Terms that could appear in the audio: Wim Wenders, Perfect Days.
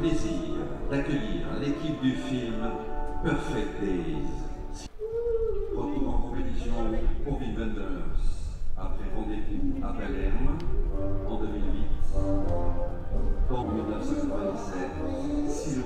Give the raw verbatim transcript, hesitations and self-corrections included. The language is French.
plaisir d'accueillir l'équipe du film Perfect Days. Retour en compétition pour Wim Wenders après rendez-vous à Palerme en deux mille huit, en mille neuf cent quatre-vingt-dix-sept.